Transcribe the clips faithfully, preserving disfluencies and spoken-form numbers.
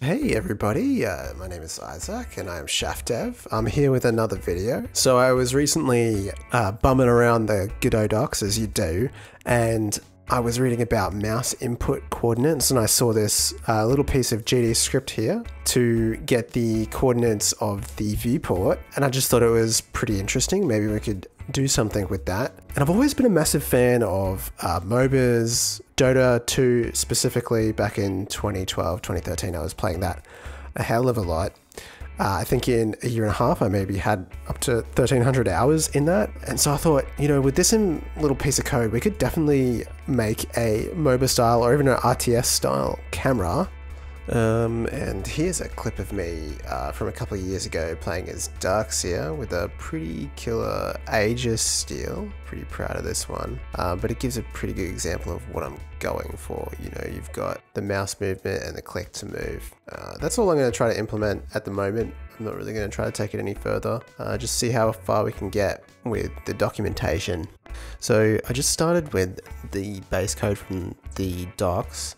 Hey everybody, uh, my name is Isaac and I am Chaff Dev. I'm here with another video. So I was recently uh, bumming around the Godot docs, as you do, and I was reading about mouse input coordinates, and I saw this uh, little piece of G D script here to get the coordinates of the viewport, and I just thought it was pretty interesting. Maybe we could do something with that. And I've always been a massive fan of uh, MOBAs, Dota two specifically. Back in twenty twelve, twenty thirteen, I was playing that a hell of a lot. Uh, I think in a year and a half, I maybe had up to thirteen hundred hours in that. And so I thought, you know, with this in little piece of code, we could definitely make a MOBA style or even an R T S style camera. Um, and here's a clip of me uh, from a couple of years ago playing as Darkseer with a pretty killer Aegis steal. Pretty proud of this one, uh, but it gives a pretty good example of what I'm going for. You know, you've got the mouse movement and the click to move. Uh, that's all I'm going to try to implement at the moment. I'm not really going to try to take it any further, uh, just see how far we can get with the documentation. So I just started with the base code from the docs.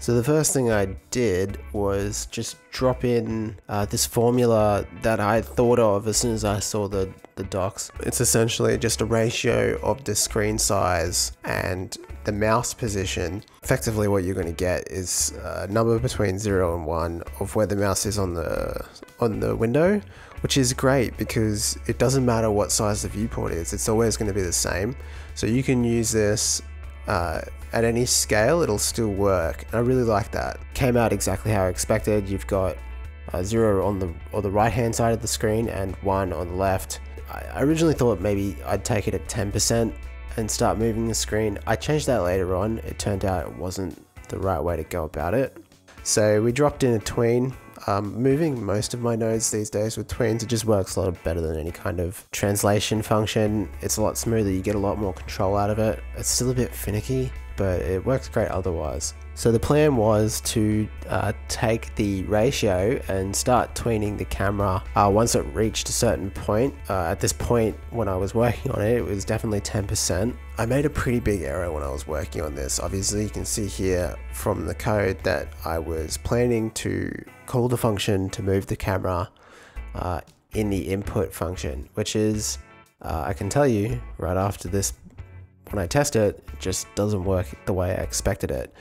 So the first thing I did was just drop in uh, this formula that I thought of as soon as I saw the, the docs. It's essentially just a ratio of the screen size and the mouse position. Effectively what you're going to get is a number between zero and one of where the mouse is on the, on the window, which is great because it doesn't matter what size the viewport is, it's always going to be the same. So you can use this Uh, at any scale, it'll still work. And I really like that. Came out exactly how I expected. You've got uh, zero on the or the right hand side of the screen and one on the left. I originally thought maybe I'd take it at ten percent and start moving the screen. I changed that later on. It turned out it wasn't the right way to go about it. So we dropped in a tween. Um, moving most of my nodes these days with tweens, it just works a lot better than any kind of translation function. It's a lot smoother, you get a lot more control out of it. It's still a bit finicky, but it works great otherwise. So the plan was to uh, take the ratio and start tweening the camera uh, once it reached a certain point. Uh, at this point when I was working on it, it was definitely ten percent. I made a pretty big error when I was working on this. Obviously you can see here from the code that I was planning to call the function to move the camera uh, in the input function, which is, uh, I can tell you right after this, when I test it, it just doesn't work the way I expected it.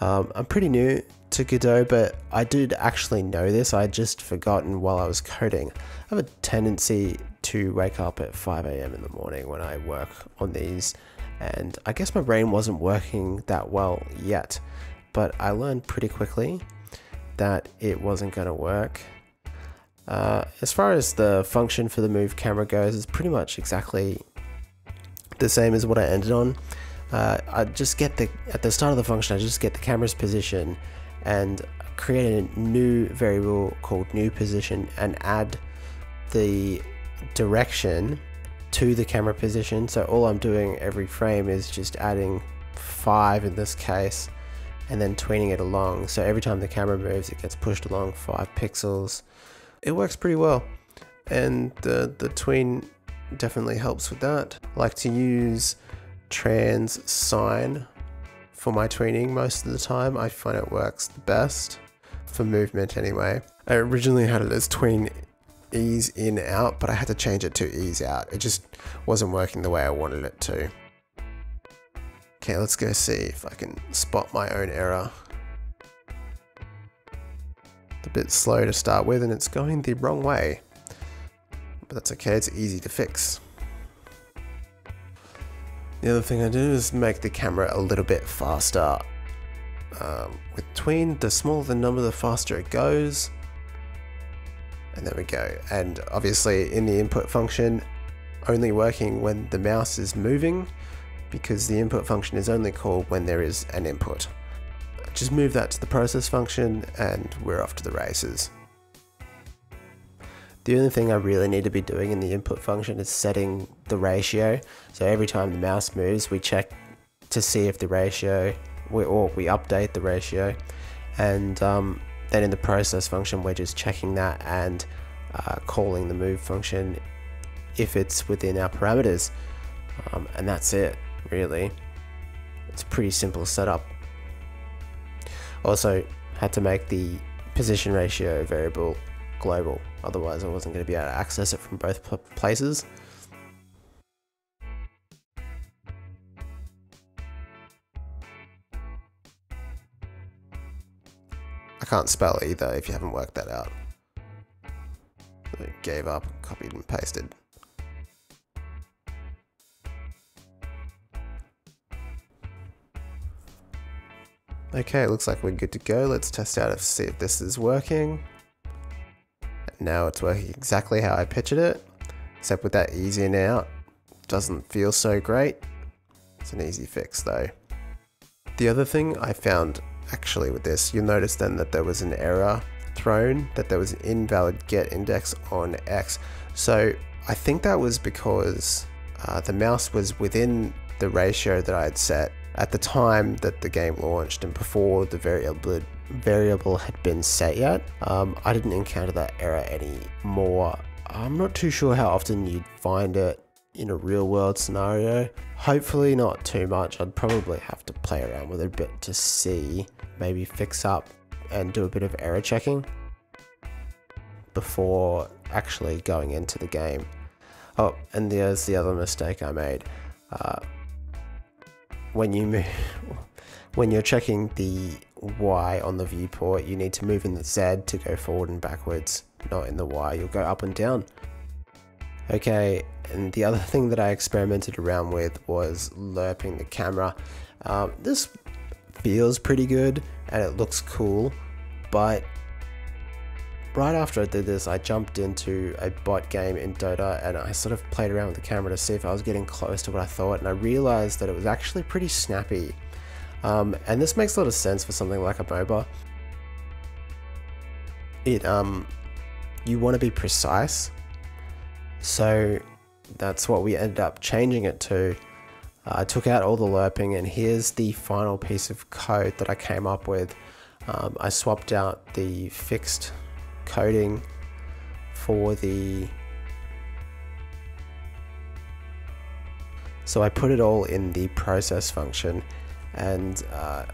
Um, I'm pretty new to Godot, but I did actually know this. I had just forgotten while I was coding. I have a tendency to wake up at five A M in the morning when I work on these, and I guess my brain wasn't working that well yet, but I learned pretty quickly that it wasn't going to work. Uh, as far as the function for the move camera goes, it's pretty much exactly the same as what I ended on. Uh, I just get the, at the start of the function, I just get the camera's position and create a new variable called new position and add the direction to the camera position. So all I'm doing every frame is just adding five in this case and then tweening it along. So every time the camera moves, it gets pushed along five pixels. It works pretty well. And the, the tween definitely helps with that. I like to use trans sine for my tweening most of the time. I find it works the best for movement anyway. I originally had it as tween ease in out, but I had to change it to ease out. It just wasn't working the way I wanted it to. Okay, let's go see if I can spot my own error. It's a bit slow to start with and it's going the wrong way. But that's okay, it's easy to fix. The other thing I did is make the camera a little bit faster. Um, with tween, the smaller the number, the faster it goes. And there we go. And obviously in the input function, only working when the mouse is moving, because the input function is only called when there is an input. Just move that to the process function and we're off to the races. The only thing I really need to be doing in the input function is setting the ratio. So every time the mouse moves, we check to see if the ratio, we, or we update the ratio. And um, then in the process function, we're just checking that and uh, calling the move function if it's within our parameters. Um, and that's it, really. It's a pretty simple setup. Also, had to make the position ratio variable global, otherwise I wasn't going to be able to access it from both places. I can't spell either if you haven't worked that out. I gave up, copied and pasted. Okay, looks like we're good to go. Let's test out if see if this is working. Now it's working exactly how I pictured it, except with that ease in out. Doesn't feel so great. It's an easy fix though. The other thing I found actually with this, you'll notice then that there was an error thrown, that there was an invalid get index on X. So I think that was because uh, the mouse was within the ratio that I had set at the time that the game launched and before the variable variable had been set yet. um, I didn't encounter that error anymore. I'm not too sure how often you'd find it in a real world scenario. Hopefully not too much. I'd probably have to play around with it a bit to see, maybe fix up and do a bit of error checking before actually going into the game. Oh, and there's the other mistake I made. Uh, when you move, when you're checking the Y on the viewport, you need to move in the Z to go forward and backwards, not in the Y. You'll go up and down. Okay, and the other thing that I experimented around with was lerping the camera. Um, this feels pretty good and it looks cool, but right after I did this, I jumped into a bot game in Dota and I sort of played around with the camera to see if I was getting close to what I thought, and I realized that it was actually pretty snappy. Um, and this makes a lot of sense for something like a MOBA. It, um, you want to be precise, so that's what we ended up changing it to. Uh, I took out all the lerping, and here's the final piece of code that I came up with. Um, I swapped out the fixed coding for the... So I put it all in the process function, and uh,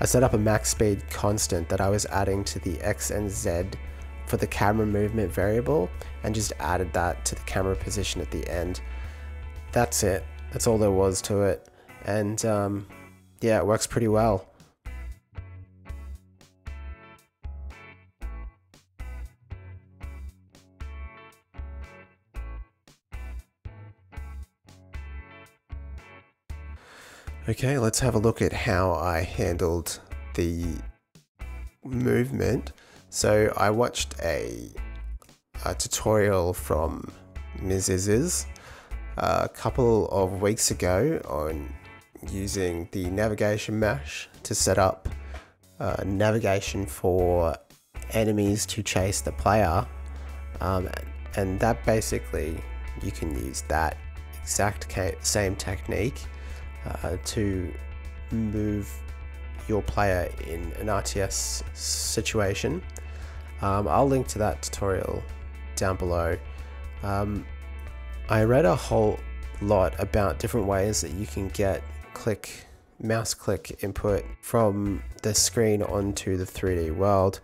I set up a max speed constant that I was adding to the X and Z for the camera movement variable, and just added that to the camera position at the end. That's it. That's all there was to it. And um, yeah, it works pretty well. Okay, let's have a look at how I handled the movement. So I watched a, a tutorial from mizziziz a couple of weeks ago on using the navigation mesh to set up uh, navigation for enemies to chase the player. Um, and that basically, you can use that exact same technique Uh, to move your player in an R T S situation. Um, I'll link to that tutorial down below. Um, I read a whole lot about different ways that you can get click, mouse click input from the screen onto the three D world.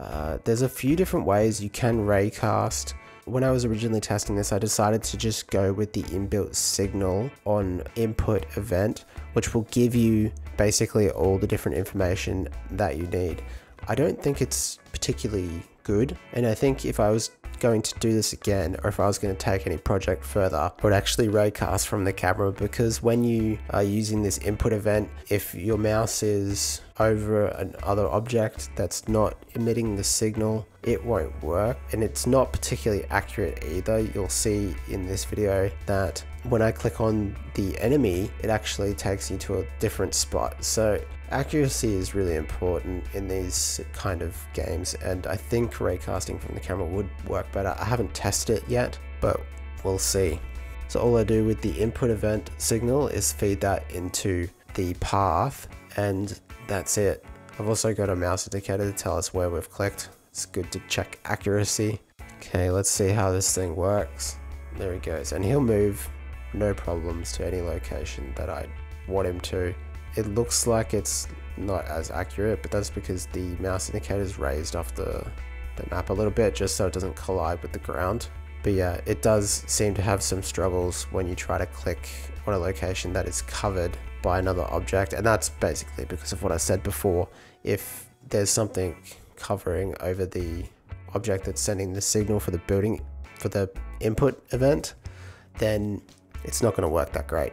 Uh, there's a few different ways you can raycast. When I was originally testing this, I decided to just go with the inbuilt signal on input event, which will give you basically all the different information that you need. I don't think it's particularly good, and I think if I was going to do this again, or if I was going to take any project further, I would actually raycast from the camera, because when you are using this input event, if your mouse is over another object that's not emitting the signal, it won't work, and it's not particularly accurate either. You'll see in this video that when I click on the enemy, it actually takes you to a different spot. So accuracy is really important in these kind of games, and I think raycasting from the camera would work better. I haven't tested it yet, but we'll see. So all I do with the input event signal is feed that into the path, and that's it. I've also got a mouse indicator to tell us where we've clicked. It's good to check accuracy. Okay, let's see how this thing works. There he goes, and he'll move no problems to any location that I want him to. It looks like it's not as accurate, but that's because the mouse indicator is raised off the, the map a little bit just so it doesn't collide with the ground. But yeah, it does seem to have some struggles when you try to click on a location that is covered by another object, and that's basically because of what I said before. If there's something covering over the object that's sending the signal for the building, for the input event, then it's not going to work that great.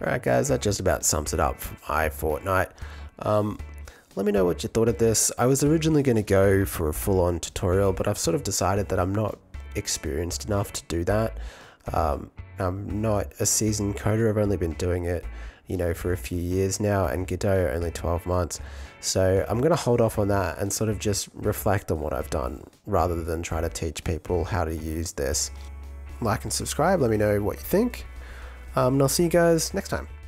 Alright guys, that just about sums it up for my fortnight. Um, let me know what you thought of this. I was originally going to go for a full-on tutorial, but I've sort of decided that I'm not experienced enough to do that. Um, I'm not a seasoned coder. I've only been doing it, you know, for a few years now, and Godot only twelve months. So I'm going to hold off on that and sort of just reflect on what I've done rather than try to teach people how to use this. Like and subscribe. Let me know what you think. Um, and I'll see you guys next time.